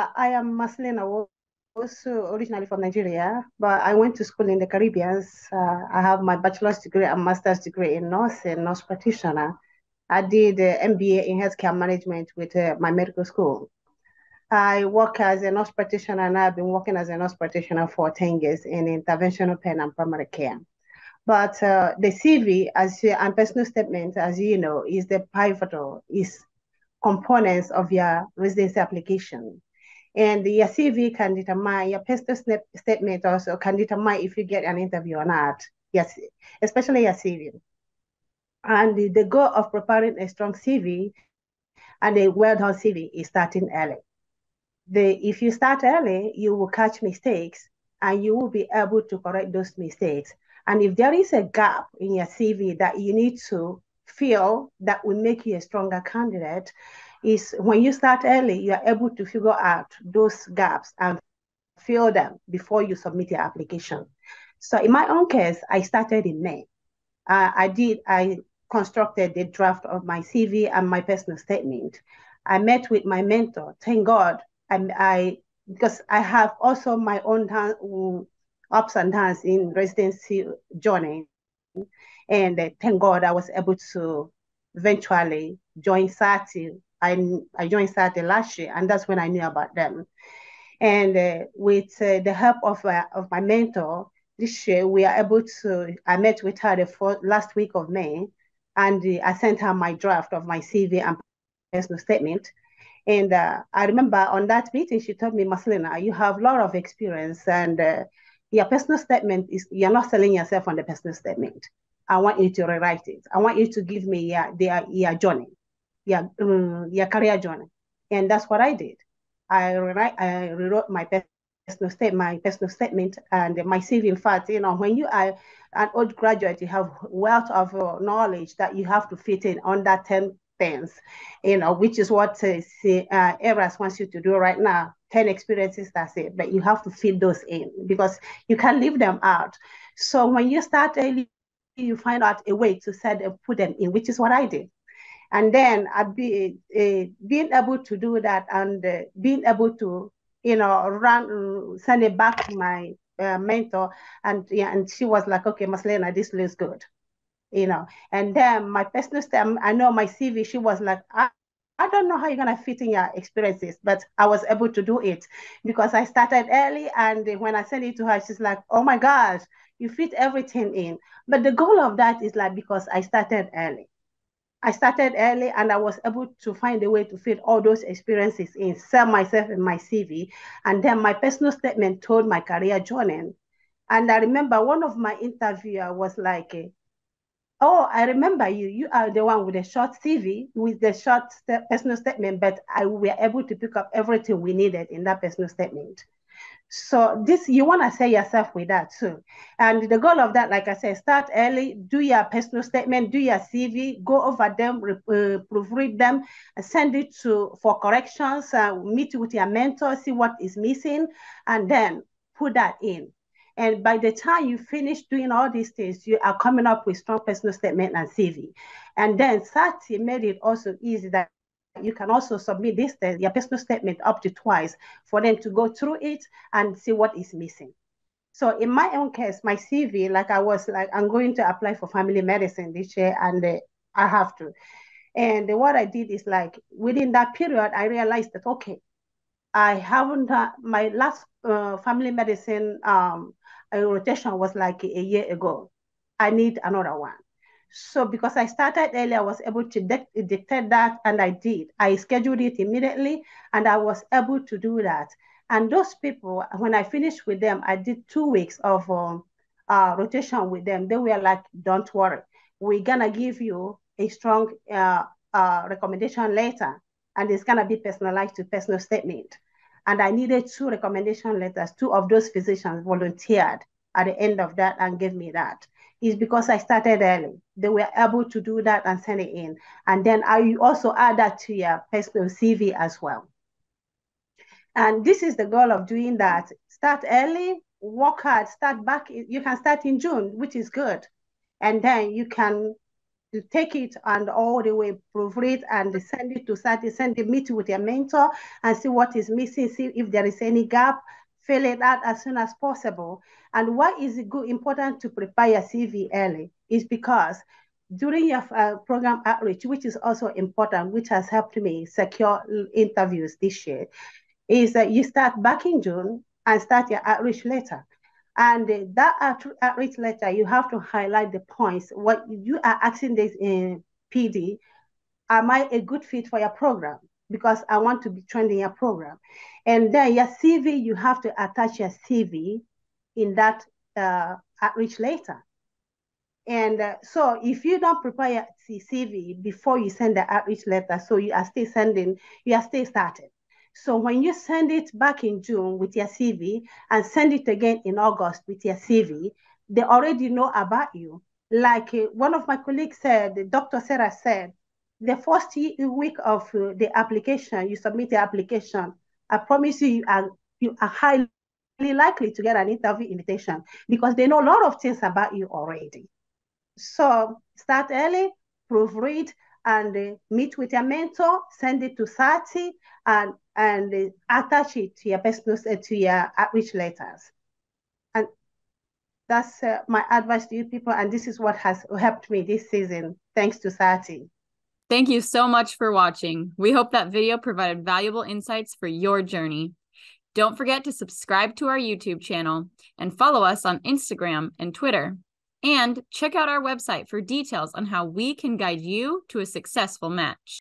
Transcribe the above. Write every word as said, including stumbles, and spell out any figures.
Uh, I am Maslena, also originally from Nigeria, but I went to school in the Caribbean. Uh, I have my bachelor's degree and master's degree in nursing, nurse practitioner. I did uh, M B A in healthcare management with uh, my medical school. I work as a nurse practitioner, and I've been working as a nurse practitioner for ten years in interventional pain and primary care. But uh, the C V as you, and personal statement, as you know, is the pivotal is components of your residency application. And your C V can determine, your personal statement also can determine if you get an interview or not, yes, especially your C V. And the, the goal of preparing a strong C V and a well-done C V is starting early. The, if you start early, you will catch mistakes and you will be able to correct those mistakes. And if there is a gap in your C V that you need to fill that will make you a stronger candidate, is when you start early, you are able to figure out those gaps and fill them before you submit your application. So in my own case, I started in May. Uh, I did, I constructed the draft of my C V and my personal statement. I met with my mentor, thank God, and I, because I have also my own ups and downs in residency journey. And uh, thank God I was able to eventually join Sarthi. I, I joined Sarthi last year, and that's when I knew about them. And uh, with uh, the help of, uh, of my mentor, this year we are able to, I met with her the first, last week of May, and uh, I sent her my draft of my C V and personal statement. And uh, I remember on that meeting, she told me, Maslena, you have a lot of experience, and uh, your personal statement is, you're not selling yourself on the personal statement. I want you to rewrite it. I want you to give me your, their, your journey, your, um, your career journey. And that's what I did. I, rewrite, I rewrote my personal, state, my personal statement and my C V. In fact, you know, when you are an old graduate, you have wealth of uh, knowledge that you have to fit in under ten things, you know, which is what uh, uh, ERAS wants you to do right now. ten experiences, that's it. But you have to fit those in because you can't leave them out. So when you start early, you find out a way to set and put them in, which is what I did. And then I'd be uh, being able to do that and uh, being able to, you know, run, send it back to my uh, mentor. And yeah, and she was like, okay, Maslena, this looks good, you know. And then my personal statement, I know my C V, she was like, I, I don't know how you're going to fit in your experiences, but I was able to do it because I started early. And when I sent it to her, she's like, oh my gosh, you fit everything in. But the goal of that is like, because I started early. I started early and I was able to find a way to fit all those experiences in, sell myself in my C V. And then my personal statement told my career journey. And I remember one of my interviewers was like, oh, I remember you. You are the one with the short C V, with the short st- personal statement, but I, we were able to pick up everything we needed in that personal statement. So this, you want to sell yourself with that too. And the goal of that, like I said, start early, do your personal statement, do your C V, go over them, uh, proofread them, send it to for corrections, uh, meet with your mentor, see what is missing, and then put that in. And by the time you finish doing all these things, you are coming up with strong personal statement and C V. And then Sarthi made it also easy that you can also submit this, your personal statement up to twice for them to go through it and see what is missing. So in my own case, my C V, like I was like, I'm going to apply for family medicine this year and uh, I have to. And uh, what I did is like, within that period, I realized that, okay, I haven't done my last uh, family medicine um, rotation was like a year ago. I need another one. So because I started early, I was able to dictate that, and I did. I scheduled it immediately, and I was able to do that. And those people, when I finished with them, I did two weeks of um, uh, rotation with them. They were like, don't worry. We're going to give you a strong uh, uh, recommendation later, and it's going to be personalized to personal statement. And I needed two recommendation letters. Two of those physicians volunteered at the end of that and gave me that. Is because I started early. They were able to do that and send it in. And then I also add that to your personal C V as well. And this is the goal of doing that. Start early, work hard, start back. You can start in June, which is good. And then you can to take it and all the way proofread and send it to Sarthi, send the meeting with your mentor and see what is missing, see if there is any gap, fill it out as soon as possible. And why is it good, important to prepare your C V early? Is because during your uh, program outreach, which is also important, which has helped me secure interviews this year, is that you start back in June and start your outreach letter. And that outreach letter, you have to highlight the points. What you are asking this in P D, am I a good fit for your program? Because I want to be trained in your program. And then your C V, you have to attach your C V in that uh, outreach letter. And uh, so if you don't prepare your C V before you send the outreach letter, so you are still sending, you are still starting. So when you send it back in June with your C V and send it again in August with your C V, they already know about you. Like one of my colleagues said, Doctor Sarah said, the first week of the application, you submit the application, I promise you, you are, you are highly likely to get an interview invitation because they know a lot of things about you already. So start early, proofread, and uh, meet with your mentor, send it to Sarthi, and and uh, attach it to your personal uh, to your outreach letters. And that's uh, my advice to you people. And this is what has helped me this season, thanks to Sarthi. Thank you so much for watching. We hope that video provided valuable insights for your journey. Don't forget to subscribe to our YouTube channel and follow us on Instagram and Twitter. And check out our website for details on how we can guide you to a successful match.